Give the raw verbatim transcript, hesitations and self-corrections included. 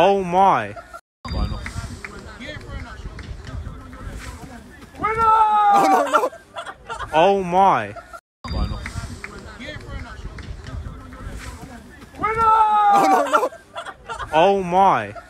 Oh my. Final. No, no, no. Oh my. Final. No, no, no. Oh my.